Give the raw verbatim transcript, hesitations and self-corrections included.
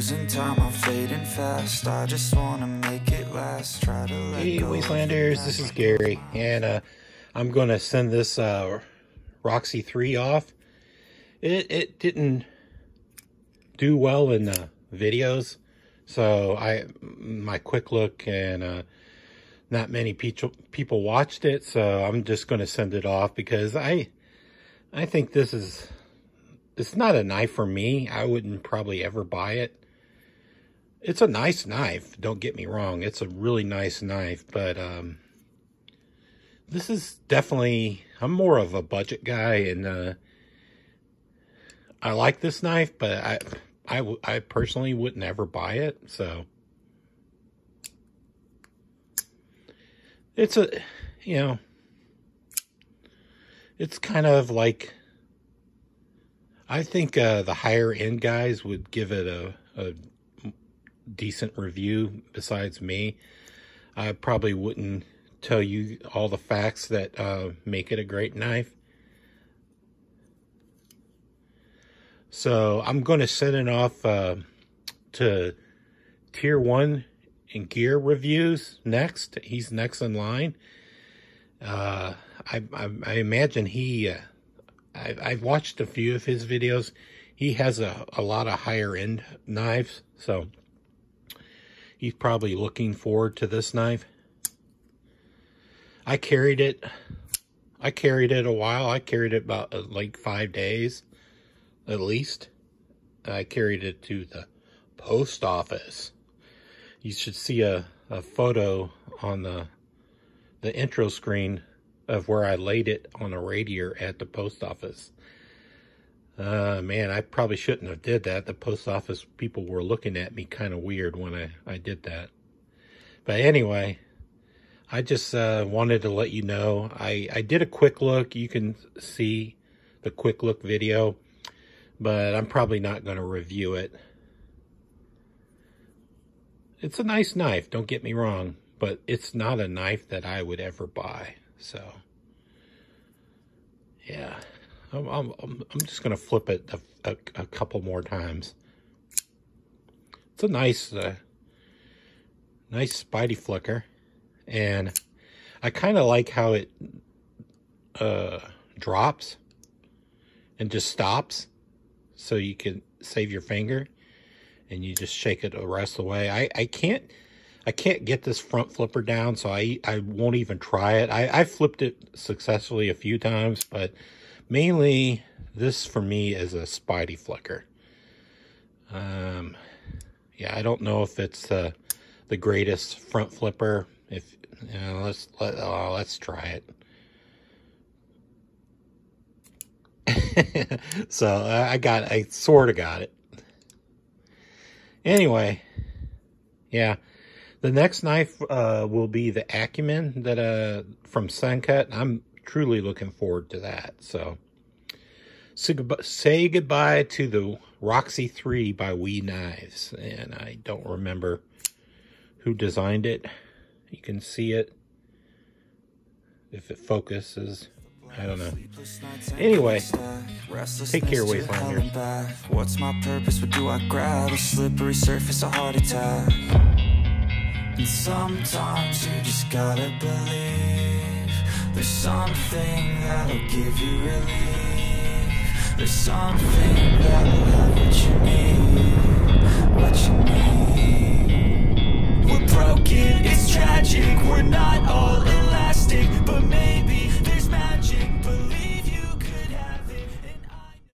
Losing time, I'm fading fast. I just want to make it last. Try to let hey, go Wastelanders, this is Gary, and uh, I'm going to send this uh, Roxi three off. It, it didn't do well in the videos, so I my quick look and uh, not many people people watched it, so I'm just going to send it off because I I think this is... It's not a knife for me. I wouldn't probably ever buy it. It's a nice knife. Don't get me wrong. It's a really nice knife. But um, this is definitely... I'm more of a budget guy. And uh, I like this knife. But I, I, I personally wouldn't ever buy it. So it's a... You know... It's kind of like... I think uh, the higher end guys would give it a, a decent review besides me. I probably wouldn't tell you all the facts that uh, make it a great knife. So I'm going to send it off uh, to tier one and gear reviews next. He's next in line. Uh, I, I, I imagine he... Uh, I've watched a few of his videos. He has a, a lot of higher-end knives, so he's probably looking forward to this knife. I carried it. I carried it a while. I carried it about uh, like five days, at least. I carried it to the post office. You should see a, a photo on the, the intro screen of where I laid it on a radiator at the post office. Uh, man, I probably shouldn't have did that. The post office people were looking at me kind of weird when I, I did that. But anyway, I just uh, wanted to let you know. I, I did a quick look. You can see the quick look video, but I'm probably not going to review it. It's a nice knife, don't get me wrong, but it's not a knife that I would ever buy. So, yeah, I'm, I'm, I'm just going to flip it a, a, a couple more times. It's a nice, uh, nice spidey flicker. And I kind of like how it uh, drops and just stops. So you can save your finger and you just shake it the rest of the way. I, I can't... I can't get this front flipper down, so I I won't even try it. I, I flipped it successfully a few times, but mainly this for me is a spidey flicker. Um, yeah, I don't know if it's uh, the greatest front flipper. If you know, let's let oh, let's try it. So I got I sort of got it. Anyway, yeah. The next knife uh, will be the Acumen that uh, from Suncut. I'm truly looking forward to that. So, so say goodbye to the Roxi three by WE Knives. And I don't remember who designed it. You can see it if it focuses. I don't know. Anyway, take care, Wastelanders. What's my purpose? What do I grab? A slippery surface, a heart attack. And sometimes you just gotta believe there's something that'll give you relief. There's something that'll have what you need, what you need.